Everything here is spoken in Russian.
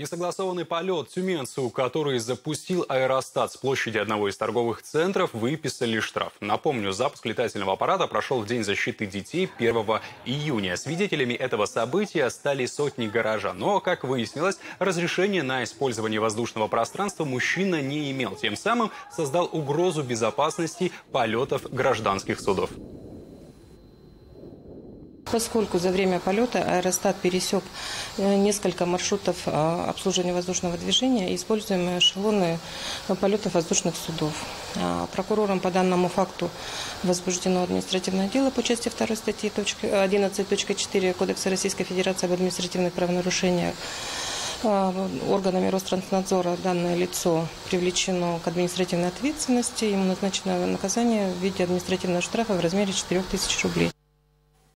Несогласованный полет тюменцу, который запустил аэростат с площади одного из торговых центров, выписали штраф. Напомню, запуск летательного аппарата прошел в День защиты детей 1 июня. Свидетелями этого события стали сотни горожан. Но, как выяснилось, разрешения на использование воздушного пространства мужчина не имел. Тем самым создал угрозу безопасности полетов гражданских судов. Поскольку за время полета аэростат пересек несколько маршрутов обслуживания воздушного движения, используемые эшелоны полетов воздушных судов. Прокурором по данному факту возбуждено административное дело по части 2 статьи 11.4 Кодекса Российской Федерации об административных правонарушениях. Органами Ространснадзора данное лицо привлечено к административной ответственности. Ему назначено наказание в виде административного штрафа в размере 4000 рублей.